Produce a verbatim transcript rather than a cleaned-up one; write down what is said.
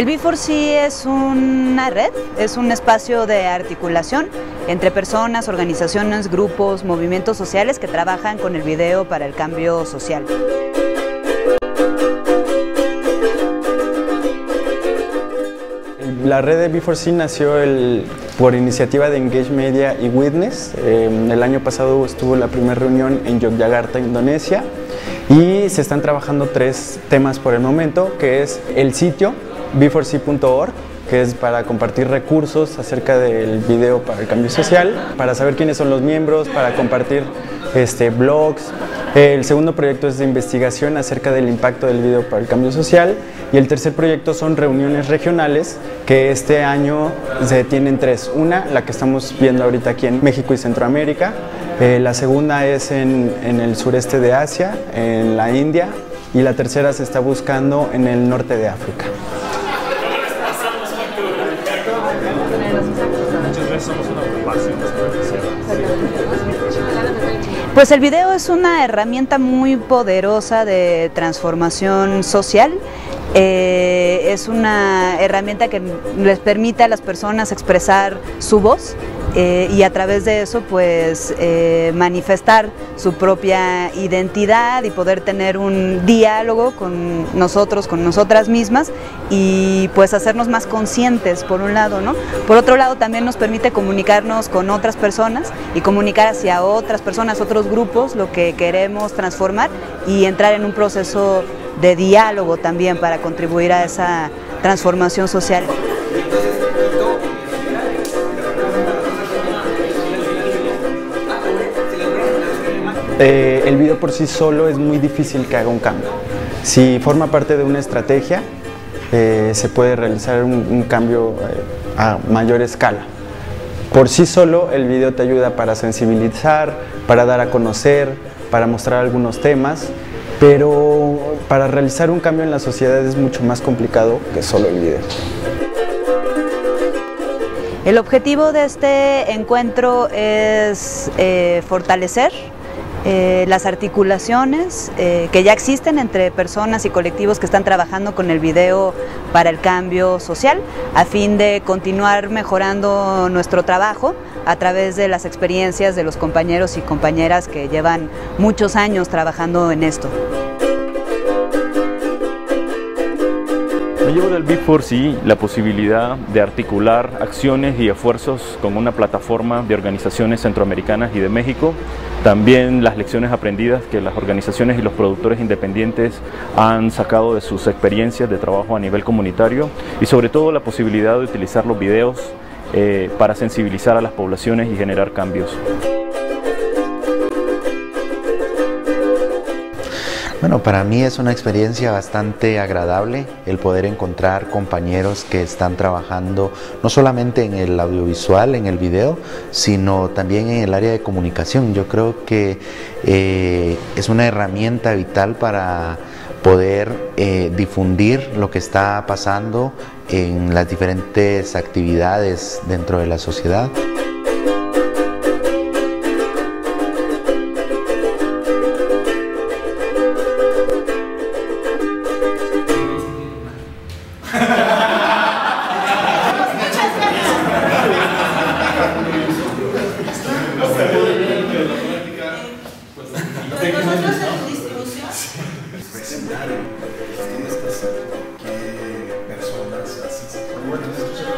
El B cuatro C es una red, es un espacio de articulación entre personas, organizaciones, grupos, movimientos sociales que trabajan con el video para el cambio social. La red de B cuatro C nació el, por iniciativa de Engage Media y Witness. Eh, el año pasado estuvo la primera reunión en Yogyakarta, Indonesia, y se están trabajando tres temas por el momento, que es el sitio v cuatro c punto org, que es para compartir recursos acerca del video para el cambio social, para saber quiénes son los miembros, para compartir este, blogs. El segundo proyecto es de investigación acerca del impacto del video para el cambio social, y el tercer proyecto son reuniones regionales, que este año se tienen tres. Una, la que estamos viendo ahorita aquí en México y Centroamérica, eh, la segunda es en, en el sureste de Asia, en la India, y la tercera se está buscando en el norte de África. Pues el video es una herramienta muy poderosa de transformación social. Eh, es una herramienta que les permite a las personas expresar su voz eh, y a través de eso pues eh, manifestar su propia identidad y poder tener un diálogo con nosotros, con nosotras mismas, y pues hacernos más conscientes por un lado, ¿no? Por otro lado también nos permite comunicarnos con otras personas y comunicar hacia otras personas, otros grupos, lo que queremos transformar y entrar en un proceso de diálogo también para contribuir a esa transformación social. Eh, el video por sí solo es muy difícil que haga un cambio. Si forma parte de una estrategia, eh, se puede realizar un, un cambio eh, a mayor escala. Por sí solo el video te ayuda para sensibilizar, para dar a conocer, para mostrar algunos temas, pero para realizar un cambio en la sociedad es mucho más complicado que solo el video. El objetivo de este encuentro es eh, fortalecer eh, las articulaciones eh, que ya existen entre personas y colectivos que están trabajando con el video para el cambio social, a fin de continuar mejorando nuestro trabajo a través de las experiencias de los compañeros y compañeras que llevan muchos años trabajando en esto. Me llevo del B cuatro C la posibilidad de articular acciones y esfuerzos con una plataforma de organizaciones centroamericanas y de México. También las lecciones aprendidas que las organizaciones y los productores independientes han sacado de sus experiencias de trabajo a nivel comunitario, y sobre todo la posibilidad de utilizar los videos eh, para sensibilizar a las poblaciones y generar cambios. Bueno, para mí es una experiencia bastante agradable el poder encontrar compañeros que están trabajando no solamente en el audiovisual, en el video, sino también en el área de comunicación. Yo creo que eh, es una herramienta vital para poder eh, difundir lo que está pasando en las diferentes actividades dentro de la sociedad. Personas así se